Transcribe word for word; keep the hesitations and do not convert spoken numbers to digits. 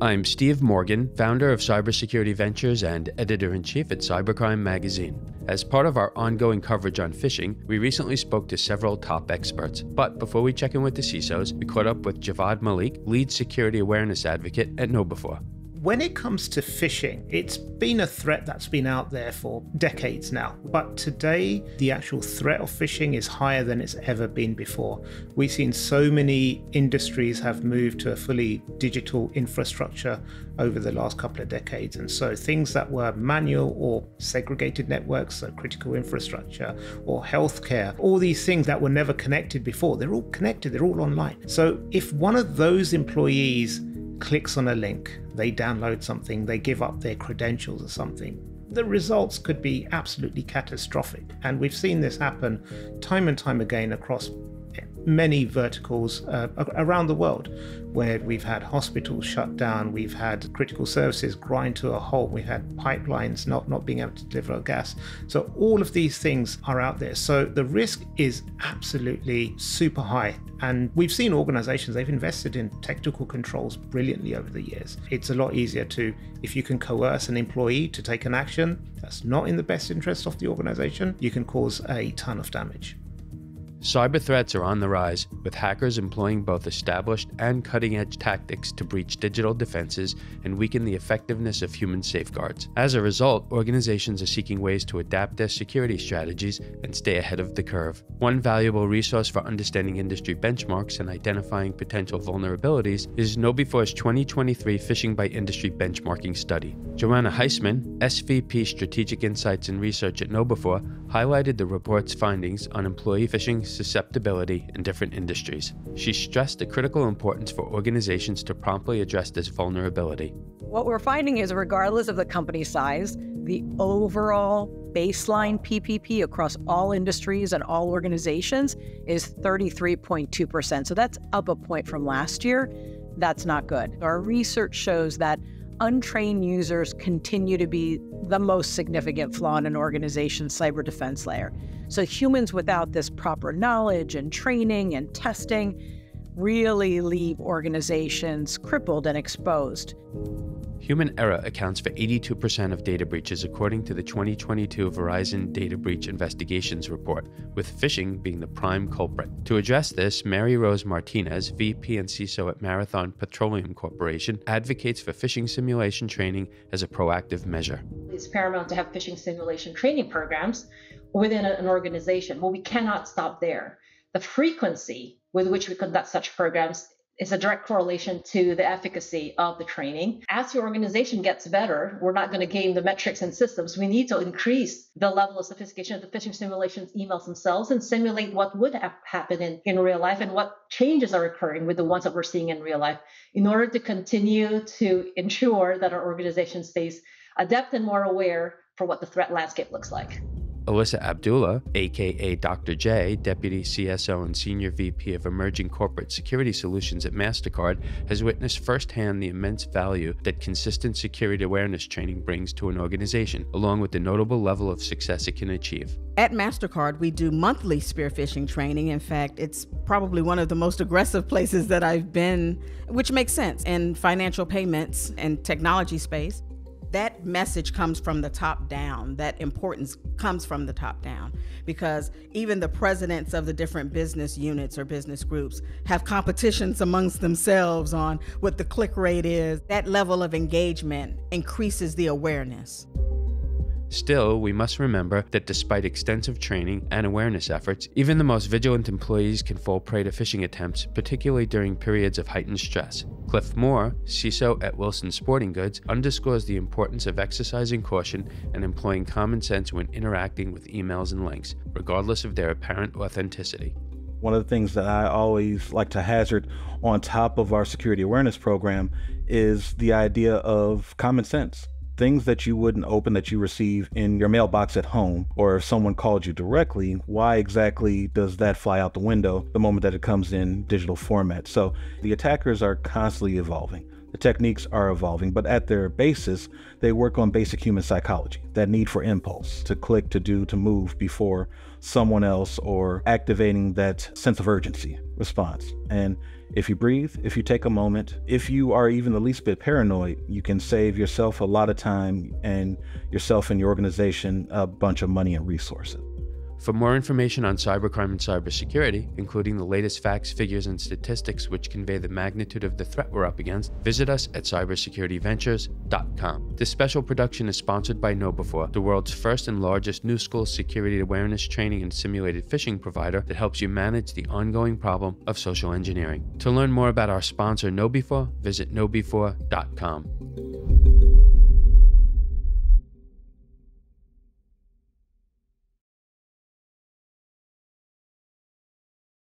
I'm Steve Morgan, founder of Cybersecurity Ventures and editor-in-chief at Cybercrime Magazine. As part of our ongoing coverage on phishing, we recently spoke to several top experts. But before we check in with the C I S Os, we caught up with Javvad Malik, lead security awareness advocate at know be four. When it comes to phishing, it's been a threat that's been out there for decades now. But today, the actual threat of phishing is higher than it's ever been before. We've seen so many industries have moved to a fully digital infrastructure over the last couple of decades. And so things that were manual or segregated networks, so critical infrastructure or healthcare, all these things that were never connected before, they're all connected, they're all online. So if one of those employees clicks on a link, they download something, they give up their credentials or something, the results could be absolutely catastrophic. And we've seen this happen time and time again across many verticals uh, around the world, where we've had hospitals shut down, we've had critical services grind to a halt, we've had pipelines not, not being able to deliver gas. So all of these things are out there. So the risk is absolutely super high. And we've seen organizations, they've invested in technical controls brilliantly over the years. It's a lot easier to, if you can coerce an employee to take an action that's not in the best interest of the organization, you can cause a ton of damage. Cyber threats are on the rise, with hackers employing both established and cutting-edge tactics to breach digital defenses and weaken the effectiveness of human safeguards. As a result, organizations are seeking ways to adapt their security strategies and stay ahead of the curve. One valuable resource for understanding industry benchmarks and identifying potential vulnerabilities is know be four's twenty twenty-three Phishing by Industry Benchmarking Study. Joanna Huisman, S V P Strategic Insights and Research at know be four, highlighted the report's findings on employee phishing susceptibility in different industries. She stressed the critical importance for organizations to promptly address this vulnerability. What we're finding is, regardless of the company size, the overall baseline P P P across all industries and all organizations is thirty-three point two percent. So that's up a point from last year. That's not good. Our research shows that untrained users continue to be the most significant flaw in an organization's cyber defense layer. So humans without this proper knowledge and training and testing really leave organizations crippled and exposed. Human error accounts for eighty-two percent of data breaches, according to the twenty twenty-two Verizon Data Breach Investigations Report, with phishing being the prime culprit. To address this, Mary Rose Martinez, V P and C I S O at Marathon Petroleum Corporation, advocates for phishing simulation training as a proactive measure. It's paramount to have phishing simulation training programs within an organization. Well, we cannot stop there. The frequency with which we conduct such programs is a direct correlation to the efficacy of the training. As your organization gets better, we're not going to game the metrics and systems. We need to increase the level of sophistication of the phishing simulations emails themselves and simulate what would have happened in, in real life and what changes are occurring with the ones that we're seeing in real life in order to continue to ensure that our organization stays adept and more aware for what the threat landscape looks like. Alissa Abdullah, aka Doctor J, Deputy C S O and Senior V P of Emerging Corporate Security Solutions at MasterCard, has witnessed firsthand the immense value that consistent security awareness training brings to an organization, along with the notable level of success it can achieve. At MasterCard, we do monthly spear phishing training. In fact, it's probably one of the most aggressive places that I've been, which makes sense, in financial payments and technology space. That message comes from the top down. That importance comes from the top down, because even the presidents of the different business units or business groups have competitions amongst themselves on what the click rate is. That level of engagement increases the awareness. Still, we must remember that despite extensive training and awareness efforts, even the most vigilant employees can fall prey to phishing attempts, particularly during periods of heightened stress. Cliff Moore, C I S O at Wilson Sporting Goods, underscores the importance of exercising caution and employing common sense when interacting with emails and links, regardless of their apparent authenticity. One of the things that I always like to hazard on top of our security awareness program is the idea of common sense. Things that you wouldn't open that you receive in your mailbox at home, or if someone called you directly, why exactly does that fly out the window the moment that it comes in digital format? So the attackers are constantly evolving. The techniques are evolving, but at their basis, they work on basic human psychology, that need for impulse, to click, to do, to move before someone else, or activating that sense of urgency response. And if you breathe, if you take a moment, if you are even the least bit paranoid, you can save yourself a lot of time and yourself and your organization a bunch of money and resources. For more information on cybercrime and cybersecurity, including the latest facts, figures, and statistics which convey the magnitude of the threat we're up against, visit us at cybersecurity ventures dot com. This special production is sponsored by know be four, the world's first and largest new school security awareness training and simulated phishing provider that helps you manage the ongoing problem of social engineering. To learn more about our sponsor, know be four, visit know be four dot com.